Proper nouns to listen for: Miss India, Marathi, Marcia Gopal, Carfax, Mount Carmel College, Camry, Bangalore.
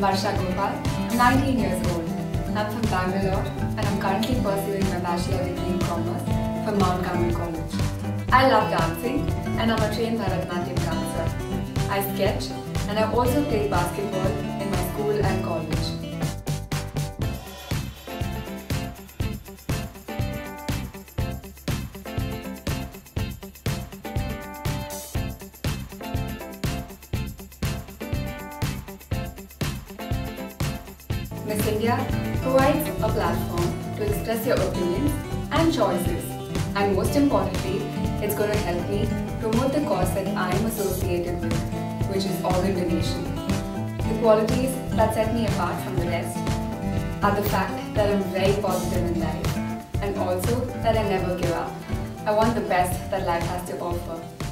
Marcia Gopal, 19 years old. I'm from Bangalore and I'm currently pursuing my bachelor degree in commerce from Mount Carmel College. I love dancing and I'm a trained Marathi dancer. I sketch and I also play basketball in my school and college. Miss India provides a platform to express your opinions and choices, and most importantly, it's going to help me promote the cause that I am associated with, which is organ donation. The qualities that set me apart from the rest are the fact that I'm very positive in life and also that I never give up. I want the best that life has to offer.